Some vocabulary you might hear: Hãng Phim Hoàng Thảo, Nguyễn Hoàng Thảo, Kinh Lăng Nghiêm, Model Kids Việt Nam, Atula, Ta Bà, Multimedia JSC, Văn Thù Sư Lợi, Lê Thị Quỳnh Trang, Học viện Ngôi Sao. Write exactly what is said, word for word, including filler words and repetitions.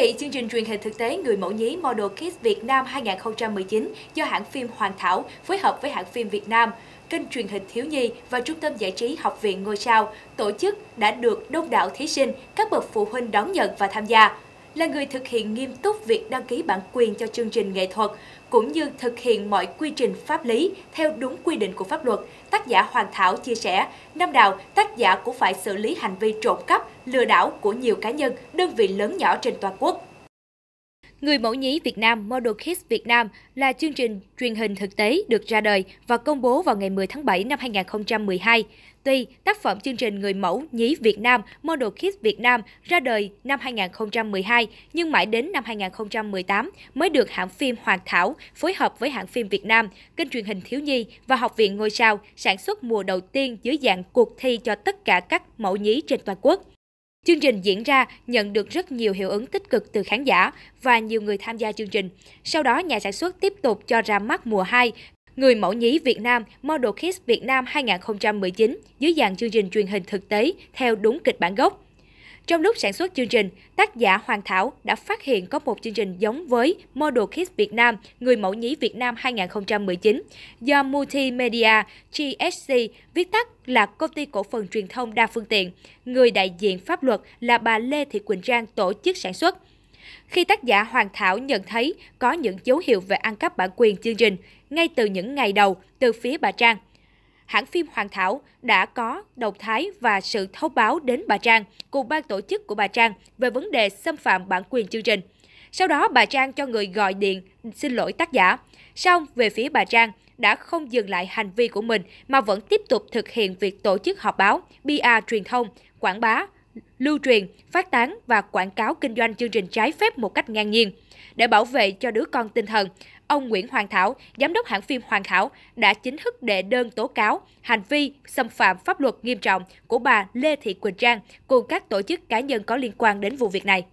vị, chương trình truyền hình thực tế Người mẫu nhí Model Kids Việt Nam hai nghìn không trăm mười chín do Hãng Phim Hoàng Thảo phối hợp với Hãng Phim Việt Nam, kênh truyền hình thiếu nhi và Trung tâm giải trí Học viện Ngôi Sao tổ chức đã được đông đảo thí sinh, các bậc phụ huynh đón nhận và tham gia. Là người thực hiện nghiêm túc việc đăng ký bản quyền cho chương trình nghệ thuật, cũng như thực hiện mọi quy trình pháp lý theo đúng quy định của pháp luật, tác giả Hoàng Thảo chia sẻ, năm nào tác giả cũng phải xử lý hành vi trộm cắp, lừa đảo của nhiều cá nhân, đơn vị lớn nhỏ trên toàn quốc. Người mẫu nhí Việt Nam Model Kids Việt Nam là chương trình truyền hình thực tế được ra đời và công bố vào ngày mười tháng bảy năm hai nghìn không trăm mười hai. Tuy tác phẩm chương trình Người mẫu nhí Việt Nam Model Kids Việt Nam ra đời năm hai nghìn không trăm mười hai, nhưng mãi đến năm hai nghìn không trăm mười tám mới được Hãng Phim Hoàng Thảo phối hợp với Hãng Phim Việt Nam, kênh truyền hình thiếu nhi và Học viện Ngôi Sao sản xuất mùa đầu tiên dưới dạng cuộc thi cho tất cả các mẫu nhí trên toàn quốc. Chương trình diễn ra nhận được rất nhiều hiệu ứng tích cực từ khán giả và nhiều người tham gia chương trình. Sau đó, nhà sản xuất tiếp tục cho ra mắt mùa hai, Người mẫu nhí Việt Nam Model Kids Việt Nam hai nghìn không trăm mười chín dưới dạng chương trình truyền hình thực tế theo đúng kịch bản gốc. Trong lúc sản xuất chương trình, tác giả Hoàng Thảo đã phát hiện có một chương trình giống với Model Kids Việt Nam Người mẫu nhí Việt Nam hai nghìn không trăm mười chín do Multimedia J S C, viết tắt là Công ty Cổ phần Truyền thông Đa Phương tiện, người đại diện pháp luật là bà Lê Thị Quỳnh Trang tổ chức sản xuất. Khi tác giả Hoàng Thảo nhận thấy có những dấu hiệu về ăn cắp bản quyền chương trình, ngay từ những ngày đầu từ phía bà Trang, Hãng Phim Hoàng Thảo đã có động thái và sự thông báo đến bà Trang cùng ban tổ chức của bà Trang về vấn đề xâm phạm bản quyền chương trình. Sau đó, bà Trang cho người gọi điện xin lỗi tác giả. Song về phía bà Trang đã không dừng lại hành vi của mình mà vẫn tiếp tục thực hiện việc tổ chức họp báo, pê e truyền thông, quảng bá, lưu truyền, phát tán và quảng cáo kinh doanh chương trình trái phép một cách ngang nhiên. Để bảo vệ cho đứa con tinh thần, ông Nguyễn Hoàng Thảo, giám đốc Hãng Phim Hoàng Thảo, đã chính thức đệ đơn tố cáo hành vi xâm phạm pháp luật nghiêm trọng của bà Lê Thị Quỳnh Trang cùng các tổ chức cá nhân có liên quan đến vụ việc này.